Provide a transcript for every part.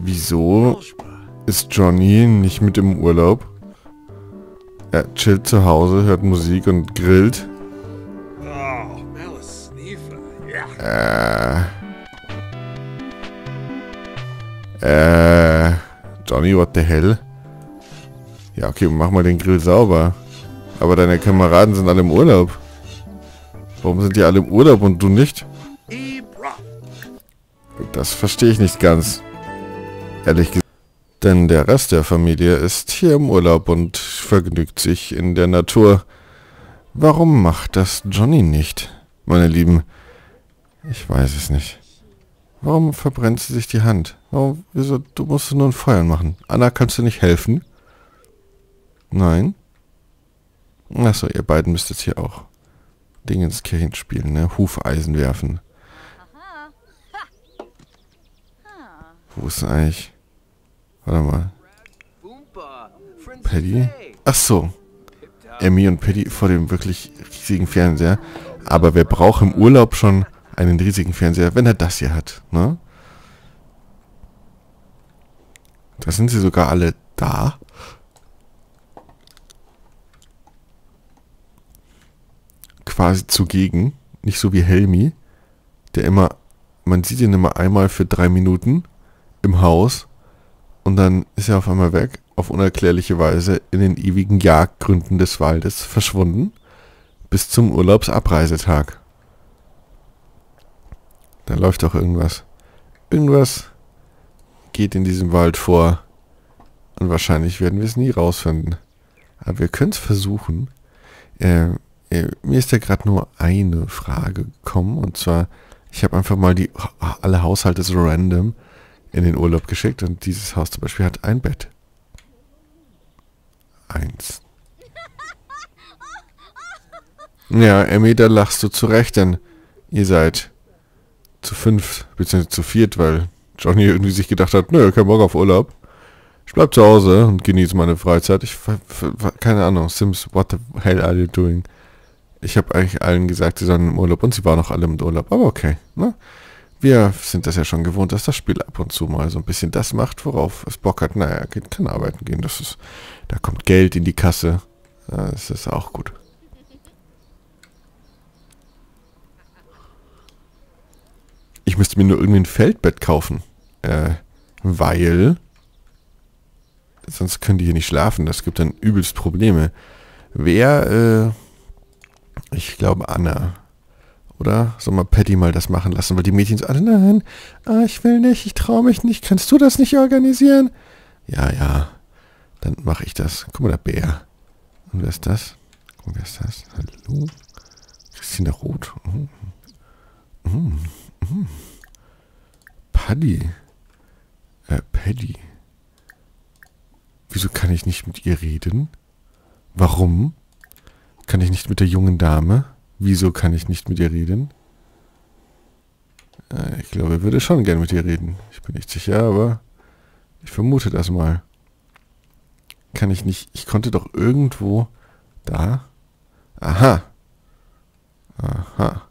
Wieso ist Johnny nicht mit im Urlaub? Er chillt zu Hause, hört Musik und grillt. Johnny, what the hell? Ja, okay, mach mal den Grill sauber. Aber deine Kameraden sind alle im Urlaub. Warum sind die alle im Urlaub und du nicht? Das verstehe ich nicht ganz. Ehrlich gesagt. Denn der Rest der Familie ist hier im Urlaub und vergnügt sich in der Natur. Warum macht das Johnny nicht? Meine Lieben, ich weiß es nicht. Warum verbrennt sie sich die Hand? Warum, wieso, du musst nur ein Feuer machen. Anna, kannst du nicht helfen? Nein? Achso, ihr beiden müsst jetzt hier auch Ding ins Kirchen spielen, ne? Hufeisen werfen. Wo ist denn eigentlich? Warte mal. Paddy? Achso. Emmy und Paddy vor dem wirklich riesigen Fernseher. Aber wer braucht im Urlaub schon einen riesigen Fernseher, wenn er das hier hat, ne? Da sind sie sogar alle da. Quasi zugegen. Nicht so wie Helmi, der immer... Man sieht ihn immer einmal für 3 Minuten im Haus und dann ist er auf einmal weg, auf unerklärliche Weise in den ewigen Jagdgründen des Waldes verschwunden, bis zum Urlaubsabreisetag. Da läuft doch irgendwas. Irgendwas geht in diesem Wald vor und wahrscheinlich werden wir es nie rausfinden. Aber wir können es versuchen. Mir ist ja gerade nur eine Frage gekommen und zwar, ich habe einfach mal alle Haushalte so random in den Urlaub geschickt und dieses Haus zum Beispiel hat ein Bett. 1. Ja, Emmy, da lachst du zurecht, denn ihr seid zu 5 bzw. zu 4, weil Johnny irgendwie sich gedacht hat, nö, kein Bock auf Urlaub. Ich bleib zu Hause und genieße meine Freizeit. Ich keine Ahnung, Sims, what the hell are you doing? Ich habe eigentlich allen gesagt, sie sollen im Urlaub und sie waren auch alle im Urlaub, aber okay, ne? Wir sind das ja schon gewohnt, dass das Spiel ab und zu mal so ein bisschen das macht, worauf es Bock hat. Naja, kann arbeiten gehen. Das ist, da kommt Geld in die Kasse. Das ist auch gut. Ich müsste mir nur irgendwie ein Feldbett kaufen. Weil... Sonst können die hier nicht schlafen. Das gibt dann übelst Probleme. Wer... ich glaube Anna... Oder? Soll mal Paddy mal das machen lassen, weil die Mädchen so alle, nein, ich will nicht, ich traue mich nicht, kannst du das nicht organisieren? Ja, ja, dann mache ich das. Guck mal, der Bär. Und wer ist das? Guck mal, wer ist das? Hallo? Christina Roth. Paddy. Paddy. Wieso kann ich nicht mit ihr reden? Warum? Kann ich nicht mit der jungen Dame? Wieso kann ich nicht mit ihr reden? Ich glaube, ich würde schon gern mit ihr reden. Ich bin nicht sicher, aber ich vermute das mal. Kann ich nicht... Ich konnte doch irgendwo... Da? Aha. Aha.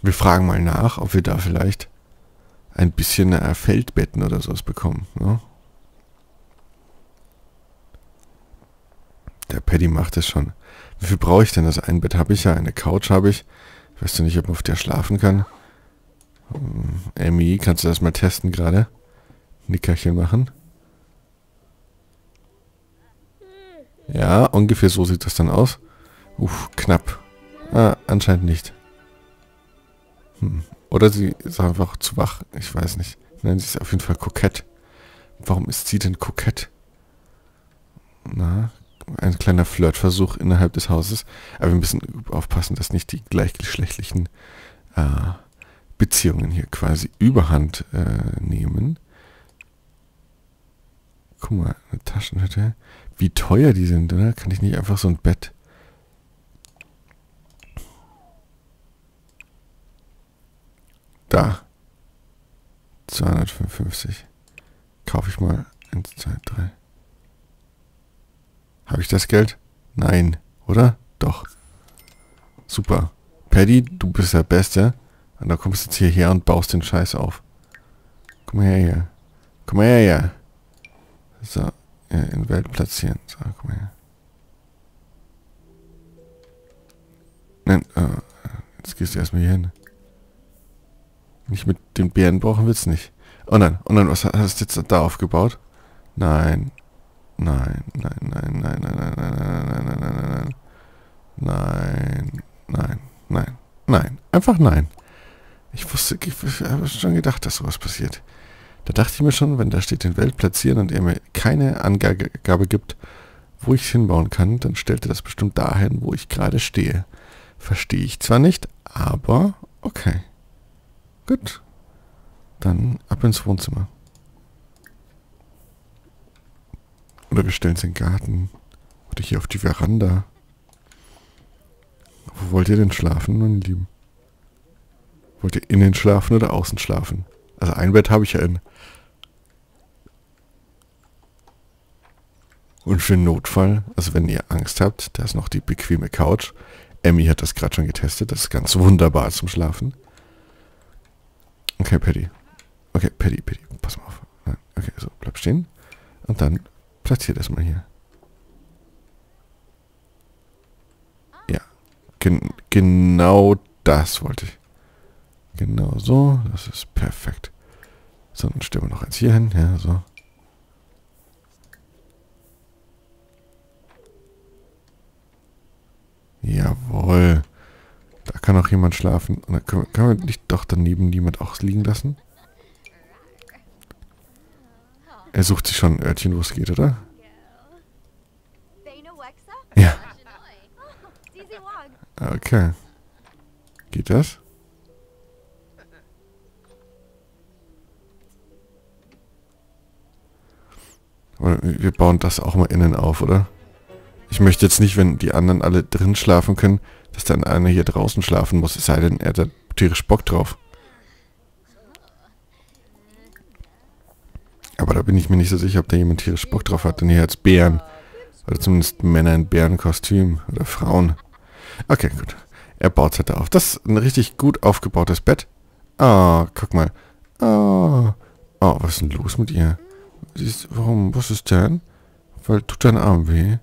Wir fragen mal nach, ob wir da vielleicht ein bisschen Feldbetten oder sowas bekommen, ne? Der Paddy macht es schon. Wie viel brauche ich denn? Das ein Bett habe ich ja, eine Couch habe ich. Ich weiß nicht, ob man auf der schlafen kann. Emmy, kannst du das mal testen gerade? Nickerchen machen. Ja, ungefähr so sieht das dann aus. Uff, knapp. Ah, anscheinend nicht. Oder sie ist einfach zu wach. Ich weiß nicht. Nein, sie ist auf jeden Fall kokett. Warum ist sie denn kokett? Na... Ein kleiner Flirtversuch innerhalb des Hauses. Aber wir müssen aufpassen, dass nicht die gleichgeschlechtlichen Beziehungen hier quasi überhand nehmen. Guck mal, eine Taschenhütte. Wie teuer die sind, oder? Kann ich nicht einfach so ein Bett... Da. 255. Kaufe ich mal 1, 2, 3... Habe ich das Geld? Nein, oder? Doch. Super. Paddy, du bist der Beste. Und da kommst du jetzt hierher und baust den Scheiß auf. Komm her, hier. Komm her, hier. So, in Welt platzieren. So, komm her. Nein, jetzt gehst du erstmal hier hin. Nicht mit den Bären brauchen wir es nicht. Oh nein, was hast du jetzt da aufgebaut? Nein. Nein, nein, nein, nein, nein, nein, nein, nein, nein, nein, nein, nein, nein, nein, einfach nein. Ich wusste, ich habe schon gedacht, dass sowas passiert. Da dachte ich mir schon, wenn da steht, den Welt platzieren und er mir keine Angabe gibt, wo ich es hinbauen kann, dann stellt er das bestimmt dahin, wo ich gerade stehe. Verstehe ich zwar nicht, aber okay. Gut. Dann ab ins Wohnzimmer. Oder wir stellen es in den Garten. Oder hier auf die Veranda. Wo wollt ihr denn schlafen, meine Lieben? Wollt ihr innen schlafen oder außen schlafen? Also ein Bett habe ich ja innen. Und für den Notfall, also wenn ihr Angst habt, da ist noch die bequeme Couch. Emmy hat das gerade schon getestet. Das ist ganz wunderbar zum Schlafen. Okay, Paddy. Okay, Paddy, Paddy. Pass mal auf. Nein. Okay, so, bleib stehen. Und dann platziert erstmal hier. Ja. Genau das wollte ich. Genau so. Das ist perfekt. So, dann stellen wir noch eins hier hin. Ja, so. Jawohl. Da kann auch jemand schlafen. Und dann können wir nicht doch daneben jemand auch liegen lassen? Er sucht sich schon ein Örtchen, wo es geht, oder? Ja. Okay. Geht das? Wir bauen das auch mal innen auf, oder? Ich möchte jetzt nicht, wenn die anderen alle drin schlafen können, dass dann einer hier draußen schlafen muss, es sei denn, er hat da tierisch Bock drauf. Aber da bin ich mir nicht so sicher, ob da jemand tierisch Bock drauf hat, denn hier hat es Bären. Oder zumindest Männer in Bärenkostüm. Oder Frauen. Okay, gut. Er baut es halt da auf. Das ist ein richtig gut aufgebautes Bett. Ah, oh, guck mal. Oh. Oh, was ist denn los mit ihr? Sie ist, warum? Was ist denn? Weil tut dein Arm weh.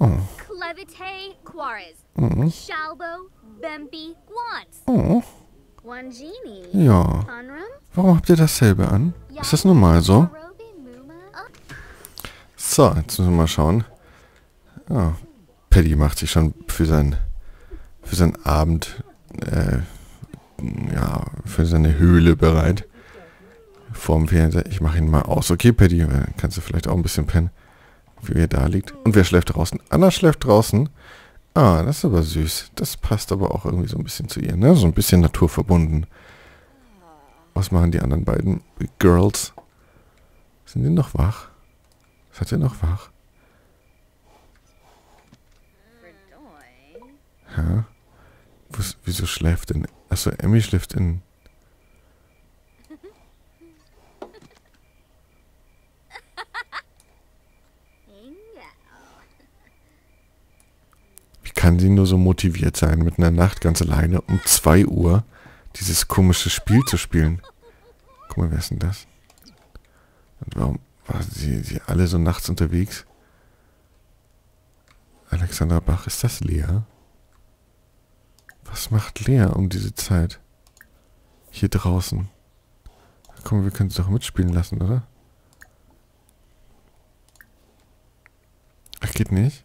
Oh. Oh. Ja. Warum habt ihr dasselbe an? Ist das normal so? So, jetzt müssen wir mal schauen. Oh, Paddy macht sich schon für seinen Abend, ja, für seine Höhle bereit. Vorm Fernseher. Ich mache ihn mal aus. Okay, Paddy, kannst du vielleicht auch ein bisschen pennen, wie er da liegt. Und wer schläft draußen? Anna schläft draußen. Ah, das ist aber süß. Das passt aber auch irgendwie so ein bisschen zu ihr, ne? So ein bisschen naturverbunden. Was machen die anderen beiden Girls? Sind die noch wach? Seid ihr noch wach? Hä? Wieso schläft denn? Achso, Emmy schläft in... Kann sie nur so motiviert sein, mitten in der Nacht ganz alleine um 2 Uhr dieses komische Spiel zu spielen. Guck mal, wer ist denn das? Und warum waren sie alle so nachts unterwegs? Alexander Bach, ist das Lea? Was macht Lea um diese Zeit? Hier draußen. Komm, wir können es doch mitspielen lassen, oder? Ach, geht nicht?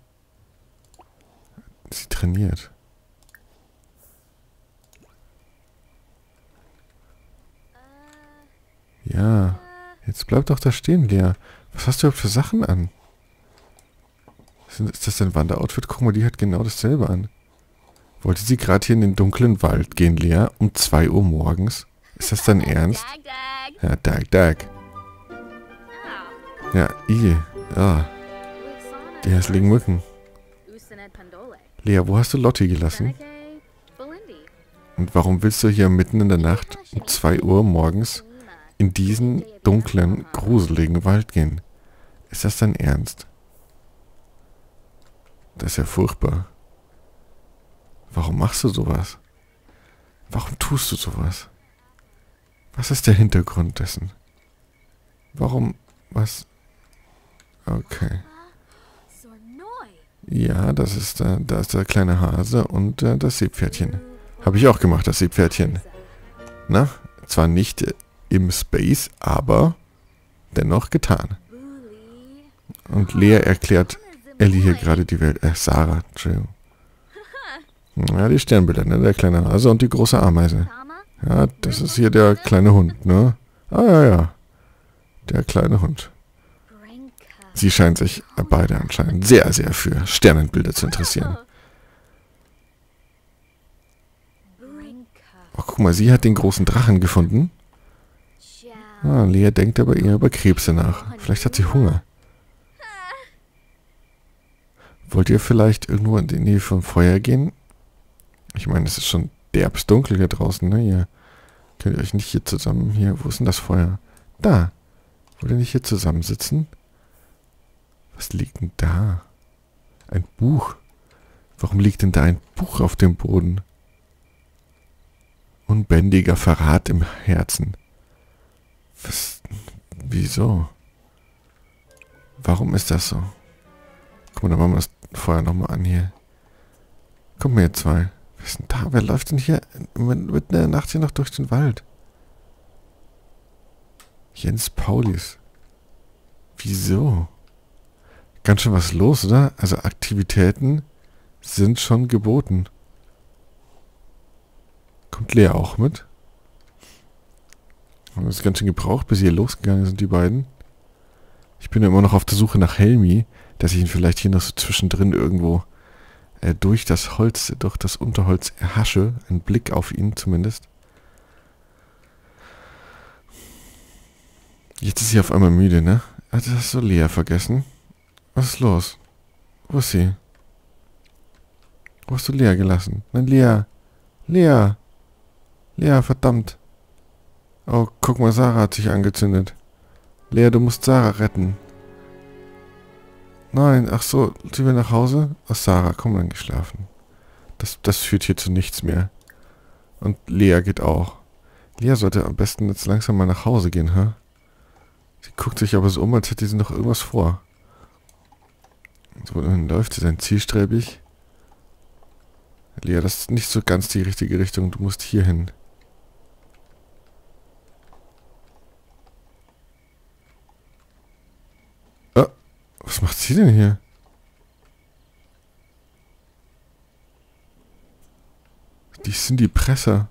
Sie trainiert. Ja. Jetzt bleib doch da stehen, Lea. Was hast du überhaupt für Sachen an? Ist das dein Wanderoutfit? Guck mal, die hat genau dasselbe an. Wollte sie gerade hier in den dunklen Wald gehen, Lea? Um 2 Uhr morgens? Ist das dein Ernst? Ja, dag, dag. Ja, ih. Ja. Die hässlichen Mücken. Lea, wo hast du Lotti gelassen? Und warum willst du hier mitten in der Nacht um 2 Uhr morgens in diesen dunklen, gruseligen Wald gehen? Ist das dein Ernst? Das ist ja furchtbar. Warum machst du sowas? Warum tust du sowas? Was ist der Hintergrund dessen? Warum? Was? Okay. Ja, da ist der kleine Hase und das Seepferdchen. Habe ich auch gemacht, das Seepferdchen. Na, zwar nicht im Space, aber dennoch getan. Und Lea erklärt Ellie hier gerade die Welt. Sarah, Entschuldigung. Ja, die Sternbilder, ne? Der kleine Hase und die große Ameise. Ja, das ist hier der kleine Hund, ne? Ah, ja, ja. Der kleine Hund. Sie scheinen sich beide anscheinend sehr, sehr für Sternenbilder zu interessieren. Oh, guck mal, sie hat den großen Drachen gefunden. Ah, Lea denkt aber eher über Krebse nach. Vielleicht hat sie Hunger. Wollt ihr vielleicht irgendwo in die Nähe vom Feuer gehen? Ich meine, es ist schon derbst dunkel hier draußen, ne? Ihr könnt euch nicht hier zusammen... Hier, wo ist denn das Feuer? Da! Wollt ihr nicht hier zusammensitzen? Was liegt denn da? Ein Buch. Warum liegt denn da ein Buch auf dem Boden? Unbändiger Verrat im Herzen. Was? Wieso? Warum ist das so? Guck mal, da machen wir das Feuer nochmal an hier. Kommt mir jetzt zwei. Was ist denn da? Wer läuft denn hier mitten in der Nacht hier noch durch den Wald? Jens Paulis. Wieso? Ganz schön was los, oder? Also Aktivitäten sind schon geboten. Kommt Lea auch mit? Haben das ganz schön gebraucht, bis hier losgegangen sind, die beiden. Ich bin ja immer noch auf der Suche nach Helmi, dass ich ihn vielleicht hier noch so zwischendrin irgendwo durch das Holz, durch das Unterholz erhasche. Ein Blick auf ihn zumindest. Jetzt ist sie auf einmal müde, ne? Also hast du Lea vergessen? Was ist los? Wo ist sie? Wo hast du Lea gelassen? Nein, Lea! Lea! Lea, verdammt! Oh, guck mal, Sarah hat sich angezündet. Lea, du musst Sarah retten. Nein, ach so, sie will nach Hause? Ach, Sarah, komm, dann geschlafen. Das führt hier zu nichts mehr. Und Lea geht auch. Lea sollte am besten jetzt langsam mal nach Hause gehen, hä? Sie guckt sich aber so um, als hätte sie noch irgendwas vor. So, dann läuft sie dann zielstrebig. Lea, das ist nicht so ganz die richtige Richtung. Du musst hier hin. Oh, was macht sie denn hier? Die sind die Presser.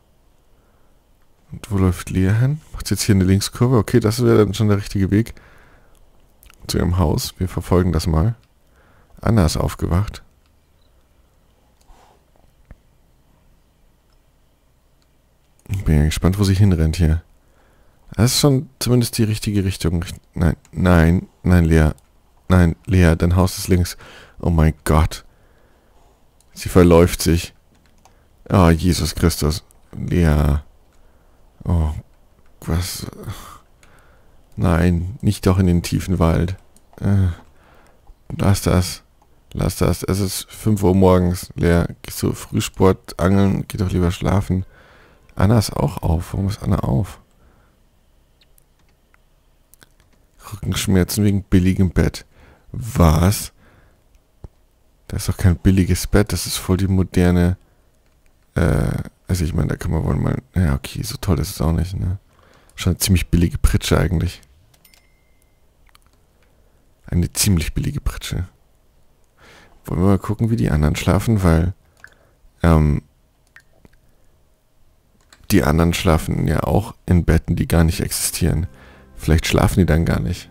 Und wo läuft Lea hin? Macht sie jetzt hier eine Linkskurve? Okay, das wäre dann schon der richtige Weg. Zu ihrem Haus. Wir verfolgen das mal. Anna ist aufgewacht. Ich bin ja gespannt, wo sie hinrennt hier. Das ist schon zumindest die richtige Richtung. Nein, nein, nein, Lea. Nein, Lea, dein Haus ist links. Oh mein Gott. Sie verläuft sich. Oh, Jesus Christus. Lea. Oh, was? Nein, nicht doch in den tiefen Wald. Lass das. Lass das. Es ist 5 Uhr morgens. Lea, gehst du Frühsport, angeln, geh doch lieber schlafen. Anna ist auch auf. Warum ist Anna auf? Rückenschmerzen wegen billigem Bett. Was? Das ist doch kein billiges Bett. Das ist voll die moderne... also ich meine, da kann man wohl mal... Ja, okay, so toll ist es auch nicht, ne? Schon eine ziemlich billige Pritsche eigentlich. Eine ziemlich billige Pritsche. Wollen wir mal gucken, wie die anderen schlafen, weil... die anderen schlafen ja auch in Betten, die gar nicht existieren. Vielleicht schlafen die dann gar nicht.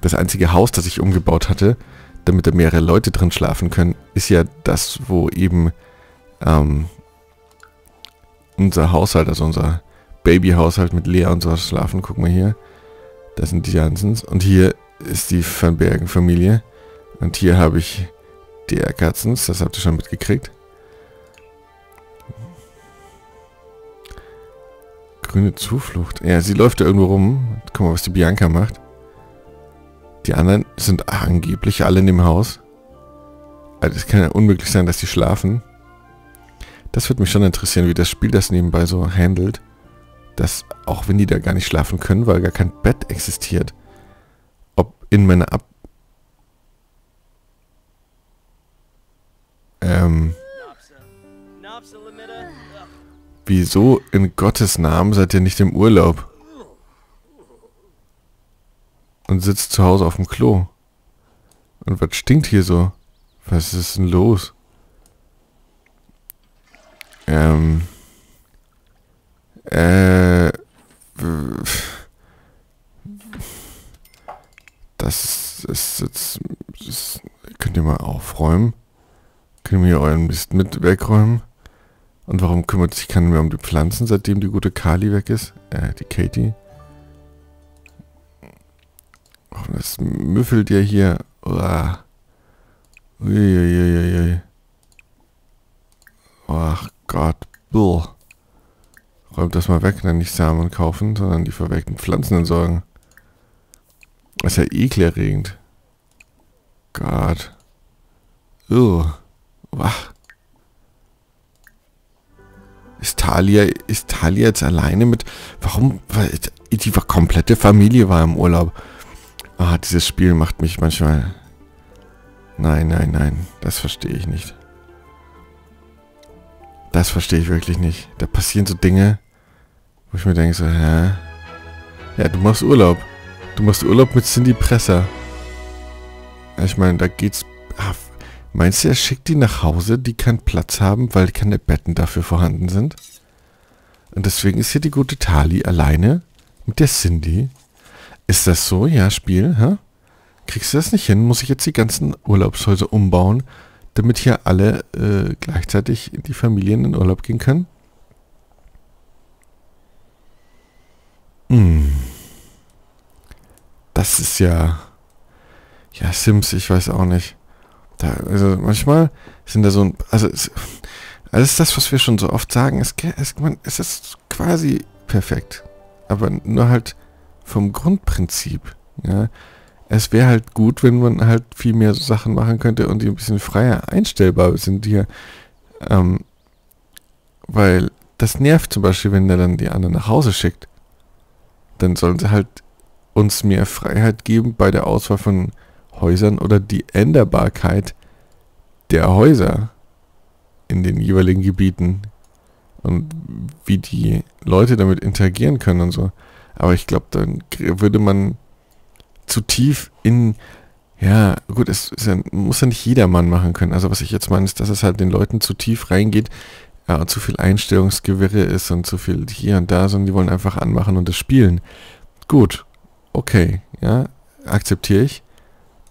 Das einzige Haus, das ich umgebaut hatte, damit da mehrere Leute drin schlafen können, ist ja das, wo eben unser Haushalt, also unser Babyhaushalt mit Lea und sowas schlafen. Guck mal hier. Das sind die Jansens. Und hier ist die Van Bergen-Familie. Und hier habe ich die Erkatzens. Das habt ihr schon mitgekriegt. Grüne Zuflucht. Ja, sie läuft da irgendwo rum. Guck mal, was die Bianca macht. Die anderen sind angeblich alle in dem Haus. Also es kann ja unmöglich sein, dass sie schlafen. Das würde mich schon interessieren, wie das Spiel das nebenbei so handelt. Dass auch wenn die da gar nicht schlafen können, weil gar kein Bett existiert. Ob in meiner Wieso in Gottes Namen seid ihr nicht im Urlaub? Und sitzt zu Hause auf dem Klo. Und was stinkt hier so? Was ist denn los? Das ist jetzt... Das könnt ihr mal aufräumen? Könnt ihr euren Mist mit wegräumen? Und warum kümmert sich keiner mehr um die Pflanzen, seitdem die gute Kali weg ist? Die Katie. Oh, das müffelt ja hier. Uah. Uiuiuiui. Ach Gott. Buh. Räumt das mal weg, dann nicht Samen kaufen, sondern die verwelkten Pflanzen entsorgen. Das ist ja ekelerregend. Gott. Wach. Ist Talia jetzt alleine mit... Warum? Weil die komplette Familie war im Urlaub. Ah, dieses Spiel macht mich manchmal... Nein, nein, nein. Das verstehe ich nicht. Das verstehe ich wirklich nicht. Da passieren so Dinge, wo ich mir denke so, hä? Ja, du machst Urlaub. Du machst Urlaub mit Cindy Presser. Ich meine, da geht's... Ah, meinst du, er schickt die nach Hause, die keinen Platz haben, weil keine Betten dafür vorhanden sind? Und deswegen ist hier die gute Tali alleine mit der Cindy. Ist das so? Ja, Spiel, hä? Kriegst du das nicht hin? Muss ich jetzt die ganzen Urlaubshäuser umbauen, damit hier alle gleichzeitig in die Familien in Urlaub gehen können? Hm. Das ist ja... Ja, Sims, ich weiß auch nicht. Also manchmal sind da so ein... Also es, alles das, was wir schon so oft sagen, es ist quasi perfekt. Aber nur halt vom Grundprinzip. Ja. Es wäre halt gut, wenn man halt viel mehr so Sachen machen könnte und die ein bisschen freier einstellbar sind hier. Weil das nervt zum Beispiel, wenn der dann die anderen nach Hause schickt. Dann sollen sie halt uns mehr Freiheit geben bei der Auswahl von... Häusern oder die Änderbarkeit der Häuser in den jeweiligen Gebieten und wie die Leute damit interagieren können und so. Aber ich glaube, dann würde man zu tief in... Ja, gut, es muss ja nicht jedermann machen können. Also was ich jetzt meine, ist, dass es halt den Leuten zu tief reingeht, ja, zu viel Einstellungsgewirre ist und zu viel hier und da, sondern die wollen einfach anmachen und das spielen. Gut, okay, ja, akzeptiere ich.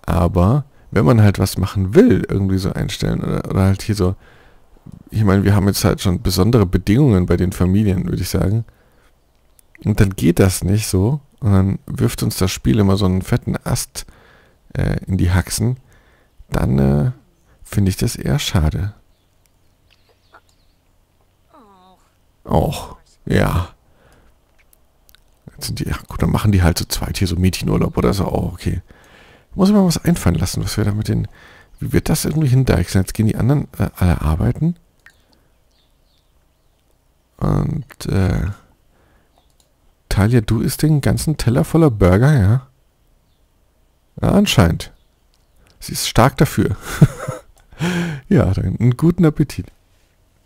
Aber wenn man halt was machen will, irgendwie so einstellen oder halt hier so, ich meine, wir haben jetzt halt schon besondere Bedingungen bei den Familien, würde ich sagen. Und dann geht das nicht so. Und dann wirft uns das Spiel immer so einen fetten Ast in die Haxen. Dann finde ich das eher schade. Auch, ja. Jetzt sind die, ja gut, dann machen die halt zu zweit hier so Mädchenurlaub oder so, oh, okay. Muss ich mal was einfallen lassen, was wir da mit den... Wie wird das irgendwie hindeichseln? Jetzt gehen die anderen alle arbeiten. Und, Talia, du isst den ganzen Teller voller Burger, ja? Ja, anscheinend. Sie ist stark dafür. Ja, dann einen guten Appetit.